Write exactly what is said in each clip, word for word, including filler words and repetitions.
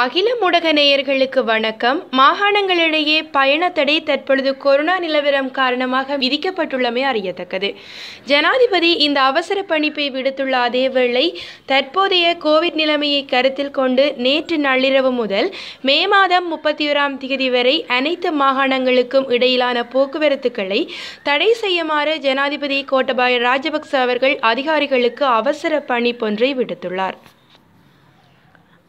Akila Mudakana வணக்கம். மாகாணங்களிடையே பயண தடை தற்பொழுது கொரோனா நிலவரம் காரணமாக விதிக்கப்பட்டுள்ளமை அறியத்தக்கது. ஜனாதிபதி இந்த அவசர பணிப்பை விடுத்துள்ள அதேவேளை தற்போதைய கோவிட் நிலைமையை கருத்தில் கொண்டு நேற்று நள்ளிரவு முதல் மே மாதம் முப்பத்தி ஒன்றாம் தேதி வரை அனைத்து மாகாணங்களுக்கும் இடையிலான போக்குவரத்துகளை தடை செய்யுமாறு ஜனாதிபதி கோட்டபாய ராஜபக்ச அவர்கள் அதிகாரிகளுக்கு அவசர பணிப்பொன்றை விடுத்துள்ளார்.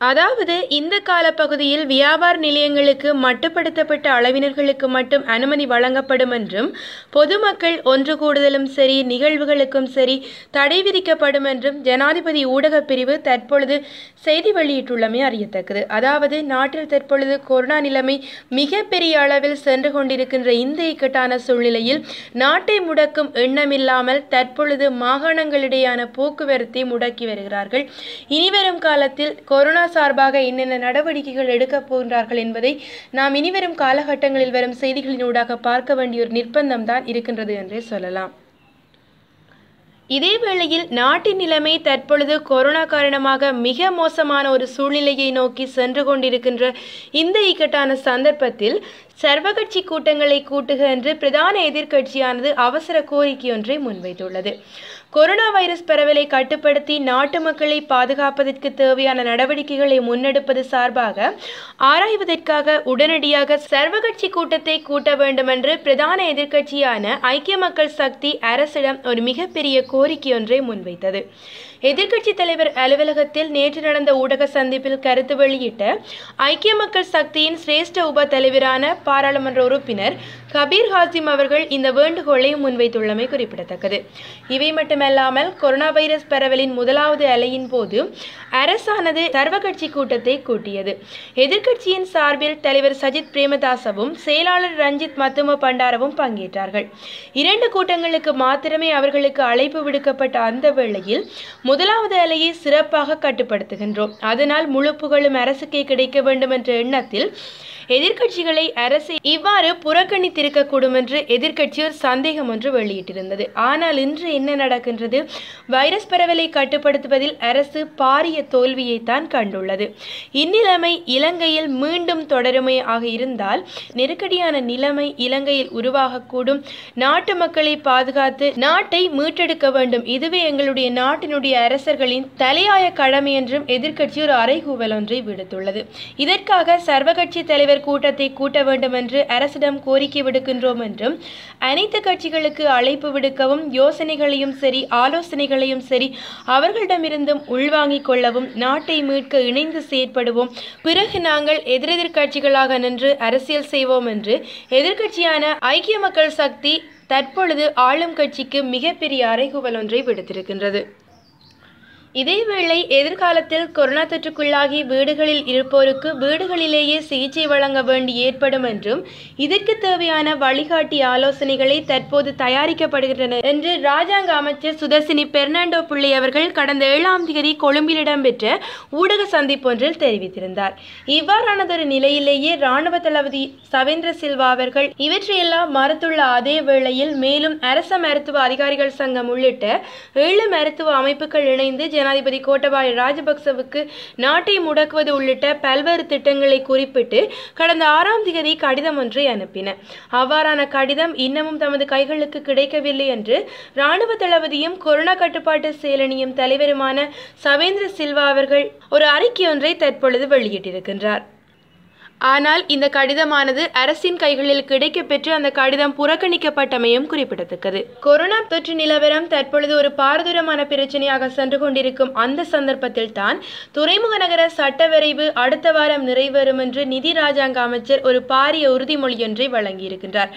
அதாவது இந்த கால பகுதியில் வியாபார நிலையங்களுக்கு மட்டுப்படுத்தப்பட்ட அளவினர்களுக்கு மட்டும் அனுமதி வழங்கப்படும் என்றும் பொதுமக்கள் ஒன்று கூடுதலும் சரி நிகழ்வுகளுக்கும் சரி தடை விதிக்கப்படும் என்றும் ஜனாதிபதி ஊடகப் பிரிவு தற்பொழுது செய்தி வெளியிட்டுள்ளமை அறியத்தக்கது. அதாவது நாட்டில் தற்பொழுது கொரோனா நிலைமை மிகப்பெரிய அளவில் சென்று கொண்டிருக்கின்ற இந்த இக்கட்டான சூழ்நிலையில் நாட்டை முடக்கும் எண்ணமில்லாமல் தற்பொழுது மாகாணங்களிடையான போக்குவரத்தை முடக்கி வருகிறார்கள். இனிவரும் காலத்தில் கொரோனா சார்பாக என்னென்ன நடவடிக்கைகள் எடுக்கப் போகின்றார்கள் என்பதை நாம் இனிவரும் காலகட்டங்களில் வரும் செய்திகளினூடாக பார்க்க வேண்டிய ஒரு நிர்பந்தம் தான் இருக்கின்றது என்றே சொல்லலாம். இதேவேளையில் நாட்டின் நிலைமை தற்பொழுது கொரோனா காரணமாக மிக மோசமான ஒரு சூழ்நிலையை நோக்கி சென்று கொண்டிருக்கின்ற இந்த இக்கட்டான சந்தர்ப்பத்தில் சர்வகட்சி கூட்டங்களை கூட்டுக என்று பிரதான எதிர்க்கட்சியானது அவசர கோரிக்கையொன்றை முன்வைத்துள்ளது. கொரோனா வைரஸ் பரவலை கட்டுப்படுத்தி நாட்டு மக்களை பாதுகாப்பதற்கு தேவையான நடவடிக்கைகளை முன்னெடுப்பது சார்பாக ஆராய்வதற்காக உடனடியாக சர்வகட்சி கூட்டத்தை கூட்ட வேண்டும் என்று பிரதான எதிர்க்கட்சியான ஐக்கிய மக்கள் சக்தி அரசிடம் ஒரு மிகப்பெரிய கோரிக்கையொன்றை முன்வைத்தது. எதிர்க்கட்சித் தலைவர் அலுவலகத்தில் நேற்று நடந்த ஊடக சந்திப்பில் கருத்து வெளியிட்ட ஐக்கிய மக்கள் சக்தியின் சிரேஷ்ட உப தலைவரான பாராளுமன்ற உறுப்பினர் கபீர் ஹாசிம் அவர்கள் இந்த வேண்டுகோளை முன்வைத்துள்ளமை குறிப்பிடத்தக்கது. இவை மட்டுமல்லாமல் கொரோனா வைரஸ் பரவலின் முதலாவது அலையின் போது அரசானது சர்வகட்சி கூட்டத்தை கூட்டியது. எதிர்க்கட்சியின் சார்பில் தலைவர் சஜித் பிரேமதாசவும் செயலாளர் ரஞ்சித் மத்தும பண்டாரவும் பங்கேற்றார்கள். இரண்டு கூட்டங்களுக்கு மாத்திரமே அவர்களுக்கு அழைப்பு விடுக்கப்பட்ட அந்த வேளையில் முதலாவது அலையை சிறப்பாக கட்டுப்படுத்துகின்றோம், அதனால் முழு புகழும் அரசுக்கே கிடைக்க வேண்டும் என்ற எண்ணத்தில் எதிர்க்கட்சிகளை அரசு இவ்வாறு புறக்கணித்திருக்கக்கூடும் என்று எதிர்க்கட்சியோர் சந்தேகம் ஒன்று வெளியிட்டிருந்தது. ஆனால் இன்று என்ன நடக்கின்றது? வைரஸ் பரவலை கட்டுப்படுத்துவதில் அரசு பாரிய தோல்வியைத்தான் கண்டுள்ளது. இந்நிலைமை இலங்கையில் மீண்டும் தொடருமே ஆக இருந்தால் நெருக்கடியான நிலைமை இலங்கையில் உருவாகக்கூடும். நாட்டு மக்களை பாதுகாத்து நாட்டை மீட்டெடுக்க வேண்டும், இதுவே எங்களுடைய நாட்டினுடைய அரசர்களின் தலையாய கடமை என்றும் எதிர்க்கட்சியோர் அறைகூவல் ஒன்றை விடுத்துள்ளது. இதற்காக சர்வகட்சி தலைவர் கூட்டத்தை கூட்ட வேண்டும் என்று அரசிடம் கோரிக்கை விடுக்கின்றோம் என்றும் அனைத்து கட்சிகளுக்கு அழைப்பு விடுக்கவும் யோசனைகளையும் சரி ஆலோசனைகளையும் சரி அவர்களிடமிருந்தும் உள்வாங்கிக் கொள்ளவும் நாட்டை மீட்க இணைந்து செயற்படுவோம், பிறகு நாங்கள் எதிரெதிர்கட்சிகளாக நின்று அரசியல் செய்வோம் என்று எதிர்கட்சியான ஐக்கிய மக்கள் சக்தி தற்பொழுது ஆளும் கட்சிக்கு மிகப்பெரிய அறைகூவல் ஒன்றை விடுத்திருக்கின்றது. இதேவேளை எதிர்காலத்தில் கொரோனா தொற்றுக்குள்ளாகி வீடுகளில் இருப்போருக்கு வீடுகளிலேயே சிகிச்சை வழங்க வேண்டி ஏற்படும் என்றும் இதற்கு தேவையான வழிகாட்டி ஆலோசனைகளை தற்போது தயாரிக்கப்படுகின்றன என்று இராஜாங்க அமைச்சர் சுதேசினி பெர்னாண்டோ பிள்ளை அவர்கள் கடந்த ஏழாம் தேதி கொழும்பில் இடம்பெற்ற ஊடக சந்திப்பொன்றில் தெரிவித்திருந்தார். இவ்வாறானதொரு நிலையிலேயே இராணுவ தளபதி சவேந்திர சில்வா அவர்கள் இவற்றையெல்லாம் மறுத்துள்ள அதே வேளையில் மேலும் அரச மருத்துவ அதிகாரிகள் சங்கம் உள்ளிட்ட ஏழு மருத்துவ அமைப்புகள் இணைந்து ஜனாதிபதி கோட்டபாய ராஜபக்சவுக்கு நாட்டை முடக்குவது உள்ளிட்ட பல்வேறு திட்டங்களை குறிப்பிட்டு கடந்த ஆறாம் தேதி கடிதம் ஒன்றை அனுப்பின. அவ்வாறான கடிதம் இன்னமும் தமது கைகளுக்கு கிடைக்கவில்லை என்று இராணுவ தளபதியும் கொரோனா கட்டுப்பாட்டு செயலணியும் தலைவருமான சவேந்திர சில்வா அவர்கள் ஒரு அறிக்கை ஒன்றை தற்பொழுது வெளியிட்டிருக்கின்றார். ஆனால் இந்த கடிதமானது அரசின் கைகளில் கிடைக்கப்பெற்று அந்த கடிதம் புறக்கணிக்கப்பட்டமையும் குறிப்பிடத்தக்கது. கொரோனா தொற்று நிலவரம் தற்பொழுது ஒரு பாரதூரமான பிரச்சனையாக சென்று கொண்டிருக்கும் அந்த சந்தர்ப்பத்தில் தான் துறைமுக நகர சட்ட வரைவு அடுத்த வாரம் நிறைவேறும் என்று நிதி ராஜாங்க அமைச்சர் ஒரு பாரிய உறுதிமொழியொன்றை வழங்கியிருக்கின்றார்.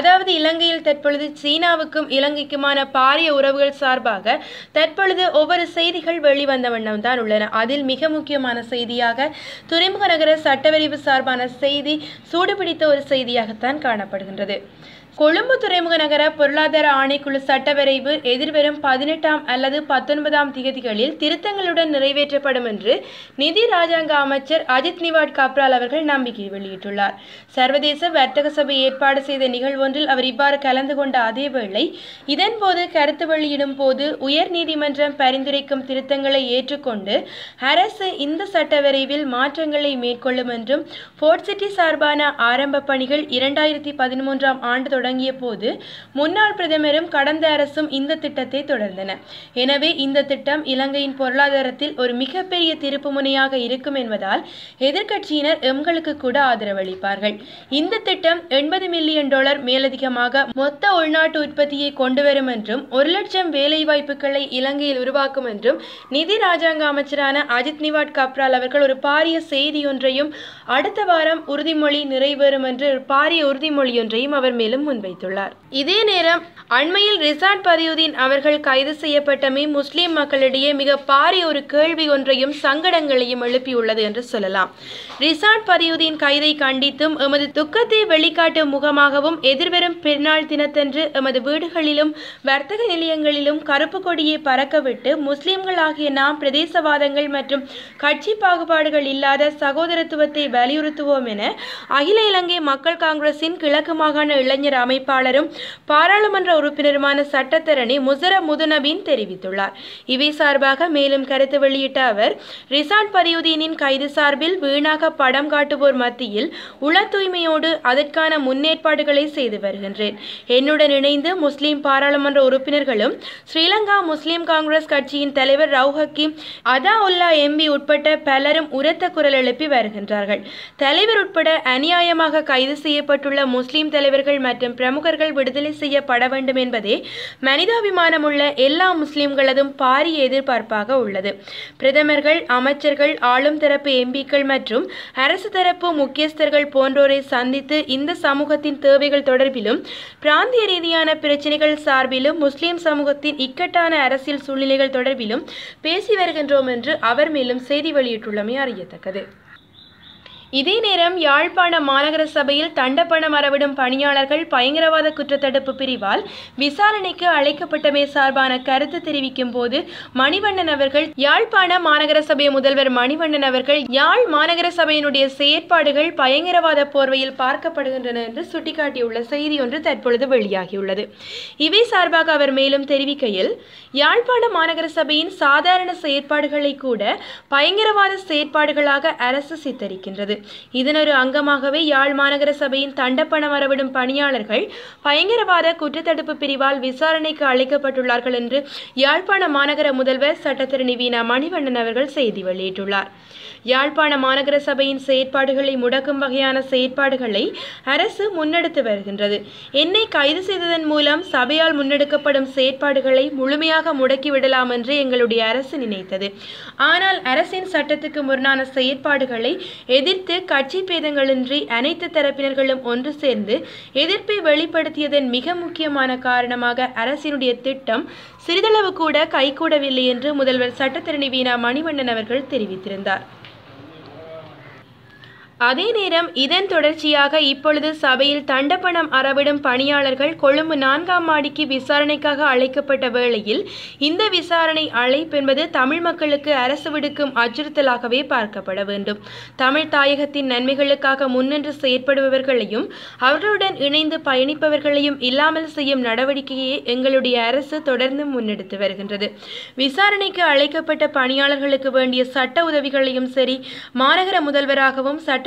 அதாவது இலங்கையில் தற்பொழுது சீனாவுக்கும் இலங்கைக்குமான பாரிய உறவுகள் சார்பாக தற்பொழுது ஒவ்வொரு செய்திகள் வெளிவந்த வண்ணம் தான் உள்ளன. அதில் மிக முக்கியமான செய்தியாக துறைமுக நகர சட்ட வரைவு சார்பாக செய்தி சூடுபிடித்த ஒரு செய்தியாகத்தான் காணப்படுகின்றது. கொழும்பு துறைமுக நகர பொருளாதார ஆணைக்குழு சட்டவரைவு எதிர்வரும் பதினெட்டாம் அல்லது பத்தொன்பதாம் திகதிகளில் திருத்தங்களுடன் நிறைவேற்றப்படும் என்று நிதி ராஜாங்க அமைச்சர் அஜித் நிவார்ட் காப்ரால் அவர்கள் நம்பிக்கை வெளியிட்டுள்ளார். சர்வதேச வர்த்தக சபை ஏற்பாடு செய்த நிகழ்வொன்றில் அவர் இவ்வாறு கலந்து கொண்ட அதேவேளை இதன்போது கருத்து வெளியிடும் போது உயர் நீதிமன்றம் பரிந்துரைக்கும் திருத்தங்களை ஏற்றுக்கொண்டு அரசு இந்த சட்டவரைவில் மாற்றங்களை மேற்கொள்ளும் என்றும் போர்ட் சிட்டி சார்பான ஆரம்ப பணிகள் இரண்டாயிரத்தி பதிமூன்றாம் ஆண்டு தொடங்கிய போது முன்னாள் பிரதமரும் கடந்த அரசும் இந்த திட்டத்தை தொடர்ந்தன. எனவே இந்த திட்டம் இலங்கையின் பொருளாதாரத்தில் ஒரு மிகப்பெரிய திருப்புமுனையாக இருக்கும் என்பதால் எதிர்க்கட்சியினர் எங்களுக்கு கூட ஆதரவளிப்பார்கள். இந்த திட்டம் எண்பது மில்லியன் டாலர் மேலதிகமாக மொத்த உள்நாட்டு உற்பத்தியை கொண்டுவரும் என்றும் ஒரு லட்சம் வேலை வாய்ப்புகளை இலங்கையில் உருவாக்கும் என்றும் நிதி ராஜாங்க அமைச்சரான அஜித் நிவார்ட் காப்ரால் அவர்கள் ஒரு பாரிய செய்தி ஒன்றையும் அடுத்த வாரம் உறுதிமொழி நிறைவேறும் என்று பாரிய உறுதிமொழி ஒன்றையும் அவர் மேலும் முன்வைத்துள்ளார். இதே நேரம் அண்மையில் ரிசாட் பதியுதீன் அவர்கள் கைது செய்யப்பட்டமை முஸ்லிம் மக்களிடையே மிக பாரிய ஒரு கேள்வி ஒன்றையும் சங்கடங்களையும் எழுப்பியுள்ளது என்று சொல்லலாம். ரிசாட் பதியுதீன் கைதை கண்டித்தும் எமது துக்கத்தை வெளிக்காட்டும் முகமாகவும் எதிர்வரும் பிறநாள் தினத்தன்று எமது வீடுகளிலும் வர்த்தக நிலையங்களிலும் கருப்பு கொடியை பறக்கவிட்டு முஸ்லிம்களாகிய நாம் பிரதேசவாதங்கள் மற்றும் கட்சி பாகுபாடுகள் இல்லாத சகோதரத்துவத்தை வலியுறுத்துவோம் என அகில இலங்கை மக்கள் காங்கிரசின் கிழக்கு மாகாண இளைஞர் அமைப்பாளரும் பாராளுமன்ற உறுப்பினருமான சட்டத்தரணி முசர முதுநபின் தெரிவித்துள்ளார். இவை சார்பாக மேலும் கருத்து வெளியிட்ட அவர் ரிசாட் பதியுதீனின் கைது சார்பில் வீணாக படம் காட்டுவோர் மத்தியில் உள தூய்மையோடு அதற்கான முன்னேற்பாடுகளை செய்து வருகின்றேன். என்னுடன் இணைந்து முஸ்லிம் பாராளுமன்ற உறுப்பினர்களும் ஸ்ரீலங்கா முஸ்லிம் காங்கிரஸ் கட்சியின் தலைவர் ரவுஹக்கி அதா உல்லா எம்பி உட்பட்ட பலரும் உரத்த குரல் எழுப்பி வருகின்றார்கள். தலைவர் உட்பட அநியாயமாக கைது செய்யப்பட்டுள்ள முஸ்லிம் தலைவர்கள் மற்றும் பிரமுகர்கள் விடுதலை செய்யப்பட வேண்டும் என்பதே மனிதாபிமானமுள்ள எல்லா முஸ்லிம்களதும் பாரிய எதிர்பார்ப்பாக உள்ளது. பிரதமர்கள், அமைச்சர்கள், ஆளும் தரப்பு எம்பிக்கள் மற்றும் அரசு தரப்பு முக்கியஸ்தர்கள் போன்றோரை சந்தித்து இந்த சமூகத்தின் தேவைகள் தொடர்பிலும் பிராந்திய ரீதியான பிரச்சினைகள் சார்பிலும் முஸ்லிம் சமூகத்தின் இக்கட்டான அரசியல் சூழ்நிலைகள் தொடர்பிலும் பேசி வருகின்றோம் என்று அவர் மேலும் செய்தி வெளியிட்டுள்ளமை அறியத்தக்கது. இதே நேரம் யாழ்ப்பாண மாநகர சபையில் தண்டப்பணம் அறவிடும் பணியாளர்கள் பயங்கரவாத குற்றத்தடுப்பு பிரிவால் விசாரணைக்கு அழைக்கப்பட்டமை சார்பான கருத்து தெரிவிக்கும் போது மணிவண்ணன் அவர்கள் யாழ்ப்பாண மாநகர சபை முதல்வர் மணிவண்ணன் அவர்கள் யாழ் மாநகர சபையினுடைய செயற்பாடுகள் பயங்கரவாத போர்வையில் பார்க்கப்படுகின்றன என்று சுட்டிக்காட்டியுள்ள செய்தி ஒன்று தற்பொழுது வெளியாகியுள்ளது. இவை சார்பாக அவர் மேலும் தெரிவிக்கையில் யாழ்ப்பாண மாநகர சபையின் சாதாரண செயற்பாடுகளை கூட பயங்கரவாத செயற்பாடுகளாக அரசு சித்தரிக்கின்றது. இதனொரு அங்கமாகவே யாழ் மாநகர சபையின் தண்டப்பணம் வரவிடும் பணியாளர்கள் பயங்கரவாத குற்றத்தடுப்பு பிரிவால் விசாரணைக்கு அழைக்கப்பட்டுள்ளார்கள் என்று யாழ்ப்பாண மாநகர முதல்வர் சட்டத்தரணி வீணா மணிவண்ணன் அவர்கள் செய்தி வெளியிட்டுள்ளார். யாழ்ப்பாண மாநகர சபையின் செயற்பாடுகளை முடக்கும் வகையான செயற்பாடுகளை அரசு முன்னெடுத்து வருகின்றது. என்னை கைது செய்ததன் மூலம் சபையால் முன்னெடுக்கப்படும் செயற்பாடுகளை முழுமையாக முடக்கிவிடலாம் என்று எங்களுடைய அரசு நினைத்தது. ஆனால் அரசின் சட்டத்துக்கு முரணான செயற்பாடுகளை எதிர்த்து கட்சி பேதங்களின்றி அனைத்து தரப்பினர்களும் ஒன்று சேர்ந்து எதிர்ப்பை வெளிப்படுத்தியதன் மிக முக்கியமான காரணமாக அரசினுடைய திட்டம் சிறிதளவு கூட கைகூடவில்லை என்று முதல்வர் சட்டத்தரணி வீணா மணிவண்ணன் அவர்கள் தெரிவித்திருந்தார். அதே நேரம் இதன் தொடர்ச்சியாக இப்பொழுது சபையில் தண்டப்பணம் அறவிடும் பணியாளர்கள் கொழும்பு நான்காம் மாடிக்கு விசாரணைக்காக அழைக்கப்பட்ட வேளையில் இந்த விசாரணை அழைப்பென்பது தமிழ் மக்களுக்கு அரசு விடுக்கும் அச்சுறுத்தலாகவே பார்க்கப்பட வேண்டும். தமிழ் தாயகத்தின் நன்மைகளுக்காக முன்னின்று செயற்படுபவர்களையும் அவர்களுடன் இணைந்து பயணிப்பவர்களையும் இல்லாமல் செய்யும் நடவடிக்கையை எங்களுடைய அரசு தொடர்ந்து முன்னெடுத்து வருகின்றது. விசாரணைக்கு அழைக்கப்பட்ட பணியாளர்களுக்கு வேண்டிய சட்ட உதவிகளையும் சரி மாநகர முதல்வராகவும் சட்ட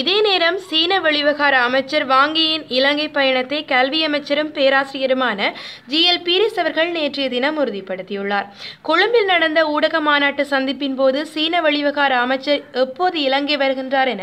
இதே நேரம் சீன வெளிவகார அமைச்சர் வாங்கியின் இலங்கை பயணத்தை கல்வி அமைச்சரும் பேராசிரியருமான ஜி எல் பீரிஸ் அவர்கள் நேற்றைய தினம் உறுதிப்படுத்தியுள்ளார். கொழும்பில் நடந்த ஊடக மாநாட்டு சந்திப்பின் போது சீன வெளிவகார அமைச்சர் எப்போது இலங்கை வருகின்றார் என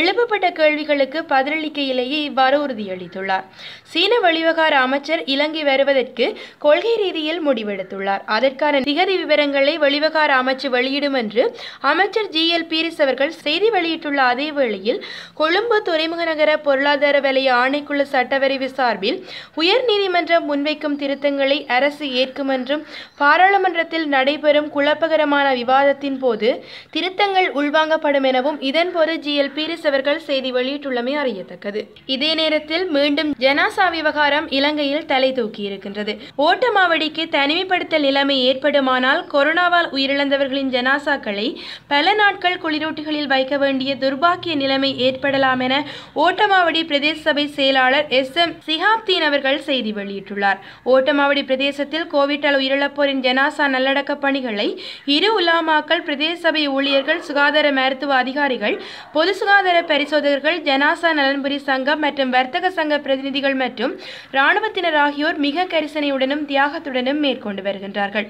எழுப்பப்பட்ட கேள்விகளுக்கு பதிலளிக்கையிலேயே இவ்வாறு உறுதியளித்துள்ளார். சீன வெளிவகார அமைச்சர் இலங்கை வருவதற்கு கொள்கை ரீதியில் முடிவெடுத்துள்ளார். அதற்கான திகதி விவரங்களை வெளிவகார அமைச்சர் வெளியிடும் என்று அமைச்சர் ஜி எல் பீரிஸ் அவர்கள் செய்தி வெளியிட்டுள்ள அதே வேளையில் கொழும்பு துறைமுக நகர பொருளாதார விலை ஆணைக்குழு சட்டவரைவு சார்பில் உயர் நீதிமன்றம் முன்வைக்கும் திருத்தங்களை அரசு ஏற்கும் என்றும் பாராளுமன்றத்தில் நடைபெறும் குழப்பகரமான விவாதத்தின் போது திருத்தங்கள் உள்வாங்கப்படும் எனவும் இதன்போது ஜிஎல் பீரிஸ் அவர்கள் செய்தி வெளியிட்டுள்ளமை அறியத்தக்கது. இதே நேரத்தில் மீண்டும் ஜனாசா விவகாரம் இலங்கையில் தலை தூக்கியிருக்கின்றது. ஓட்டமாவடிக்கு தனிமைப்படுத்தல் நிலைமை ஏற்படுமானால் கொரோனாவால் உயிரிழந்தவர்களின் ஜனாசாக்களை பல நாட்கள் குளிரூட்டிகளில் வைக்க வேண்டிய துர்பாக்கிய நிலைமை ஏற்படலாம் என ஓட்டமாவடி பிரதேச சபை செயலாளர் எஸ் எம் சிஹாப்தீன் அவர்கள் செய்தி வெளியிட்டுள்ளார். ஓட்டமாவடி பிரதேசத்தில் கோவிட்டால் உயிரிழப்போரின் ஜனாசா நல்லடக்க பணிகளை இரு உலாமாக்கள், பிரதேச சபை ஊழியர்கள், சுகாதார மருத்துவ அதிகாரிகள், பொது சுகாதார பரிசோதகர்கள், ஜனாசா நலன்புரி சங்கம் மற்றும் வர்த்தக சங்க பிரதிநிதிகள் மற்றும் இராணுவத்தினர் ஆகியோர் மிக கரிசனையுடனும் தியாகத்துடனும் மேற்கொண்டு வருகின்றார்கள்.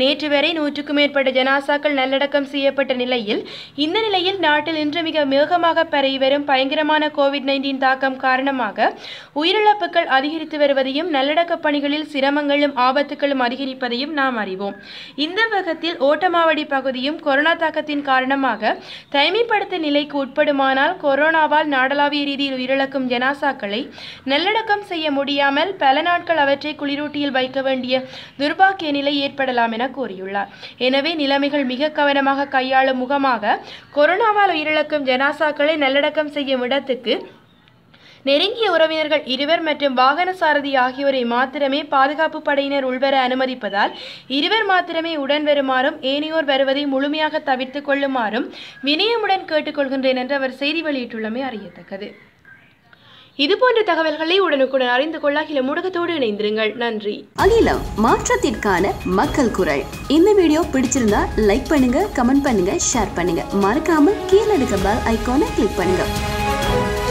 நேற்று வரை நூற்றுக்கும் மேற்பட்ட ஜனாசாக்கள் நல்லடக்கம் செய்யப்பட்ட நிலையில் இந்த நிலையில் நாட்டில் இன்று மிக வேகமாக பரவி வரும் பயங்கரமான கோவிட் நைன்டீன் தாக்கம் காரணமாக உயிரிழப்புகள் அதிகரித்து வருவதையும் நல்லடக்க பணிகளில் சிரமங்களும் ஆபத்துகளும் அதிகரிப்பதையும் நாம் அறிவோம். இந்த வகத்தில் ஓட்டமாவடி பகுதியும் கொரோனா தாக்கத்தின் காரணமாக தனிமைப்படுத்த நிலைக்கு உட்படுமானால் கொரோனாவால் நாடளாவிய ரீதியில் உயிரிழக்கும் ஜனாசாக்களை நல்லடக்கம் செய்ய முடியாமல் பல நாட்கள் அவற்றை குளிரூட்டியில் வைக்க வேண்டிய துர்பாக்கிய நிலை ஏற்படலாம் என கூறியுள்ளார். எனவே நிலைமைகள் மிக கவனமாக கையாளும் முகமாக கொரோனாவால் உயிரிழக்கும் ஜனாசாக்களை நல்லடக்கம் செய்யும் இடத்துக்கு நெருங்கிய உறவினர்கள் இருவர் மற்றும் வாகன சாரதி ஆகியோரை மாத்திரமே பாதுகாப்பு படையினர் உள்வர அனுமதிப்பதால் இருவர் மாத்திரமே உடன் வருமாறும் ஏனையோர் வருவதை முழுமையாக தவிர்த்து கொள்ளுமாறும் வினயமுடன் கேட்டுக்கொள்கின்றேன் என்று அவர் செய்தி வெளியிட்டுள்ளமை அறியத்தக்கது. இதுபோன்ற தகவல்களை உடனுக்குடன் அறிந்து கொள்ள அகில முடக்கத்தோடு இணைந்திருங்கள். நன்றி. அகிலம், மாற்றத்திற்கான மக்கள் குரல். இந்த வீடியோ பிடிச்சிருந்தா லைக் பண்ணுங்க, கமெண்ட் பண்ணுங்க, ஷேர் பண்ணுங்க. மறக்காம கீழே இருக்க பெல் ஐகானை கிளிக் பண்ணுங்க.